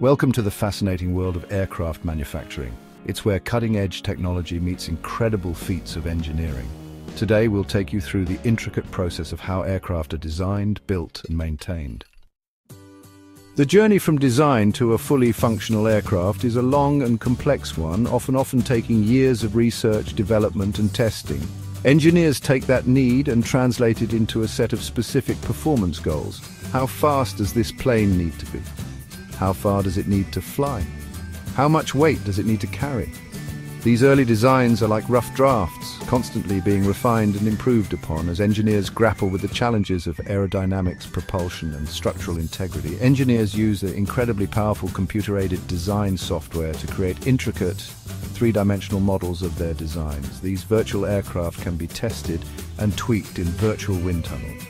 Welcome to the fascinating world of aircraft manufacturing. It's where cutting-edge technology meets incredible feats of engineering. Today we'll take you through the intricate process of how aircraft are designed, built and maintained. The journey from design to a fully functional aircraft is a long and complex one, often taking years of research, development and testing. Engineers take that need and translate it into a set of specific performance goals. How fast does this plane need to be? How far does it need to fly? How much weight does it need to carry? These early designs are like rough drafts, constantly being refined and improved upon as engineers grapple with the challenges of aerodynamics, propulsion and structural integrity. Engineers use the incredibly powerful computer-aided design software to create intricate three-dimensional models of their designs. These virtual aircraft can be tested and tweaked in virtual wind tunnels,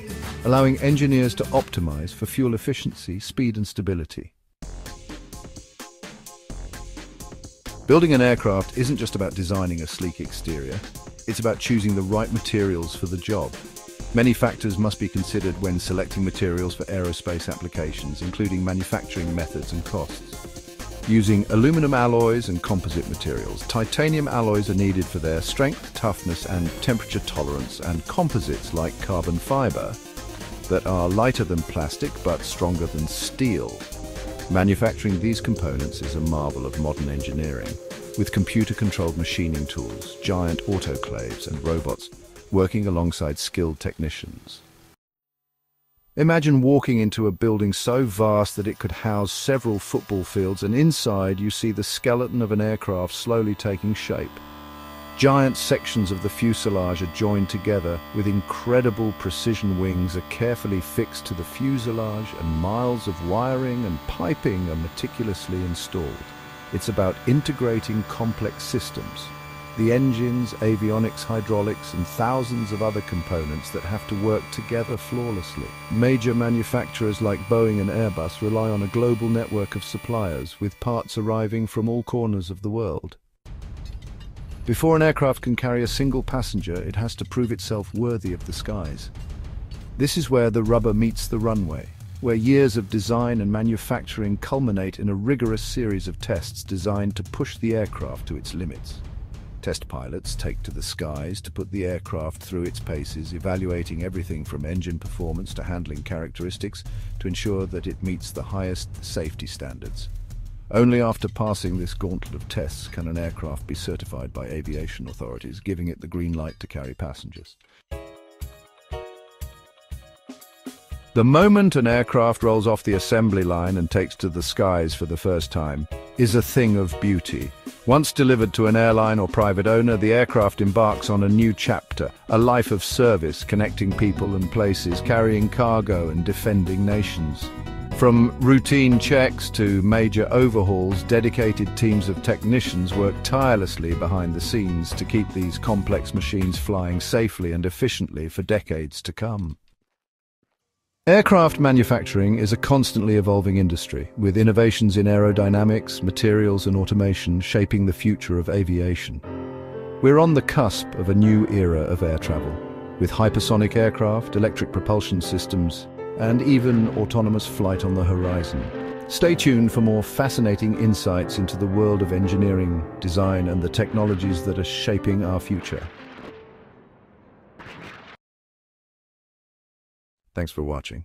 allowing engineers to optimize for fuel efficiency, speed and stability. Building an aircraft isn't just about designing a sleek exterior, it's about choosing the right materials for the job. Many factors must be considered when selecting materials for aerospace applications, including manufacturing methods and costs. Using aluminum alloys and composite materials, titanium alloys are needed for their strength, toughness and temperature tolerance, and composites like carbon fiber that are lighter than plastic but stronger than steel. Manufacturing these components is a marvel of modern engineering, with computer-controlled machining tools, giant autoclaves and robots working alongside skilled technicians. Imagine walking into a building so vast that it could house several football fields, and inside you see the skeleton of an aircraft slowly taking shape. Giant sections of the fuselage are joined together with incredible precision. Wings are carefully fixed to the fuselage, and miles of wiring and piping are meticulously installed. It's about integrating complex systems, the engines, avionics, hydraulics, and thousands of other components that have to work together flawlessly. Major manufacturers like Boeing and Airbus rely on a global network of suppliers, with parts arriving from all corners of the world. Before an aircraft can carry a single passenger, it has to prove itself worthy of the skies. This is where the rubber meets the runway, where years of design and manufacturing culminate in a rigorous series of tests designed to push the aircraft to its limits. Test pilots take to the skies to put the aircraft through its paces, evaluating everything from engine performance to handling characteristics to ensure that it meets the highest safety standards. Only after passing this gauntlet of tests can an aircraft be certified by aviation authorities, giving it the green light to carry passengers. The moment an aircraft rolls off the assembly line and takes to the skies for the first time is a thing of beauty. Once delivered to an airline or private owner, the aircraft embarks on a new chapter, a life of service, connecting people and places, carrying cargo and defending nations. From routine checks to major overhauls, dedicated teams of technicians work tirelessly behind the scenes to keep these complex machines flying safely and efficiently for decades to come. Aircraft manufacturing is a constantly evolving industry, with innovations in aerodynamics, materials and automation shaping the future of aviation. We're on the cusp of a new era of air travel, with hypersonic aircraft, electric propulsion systems, and even autonomous flight on the horizon. Stay tuned for more fascinating insights into the world of engineering, design, and the technologies that are shaping our future. Thanks for watching.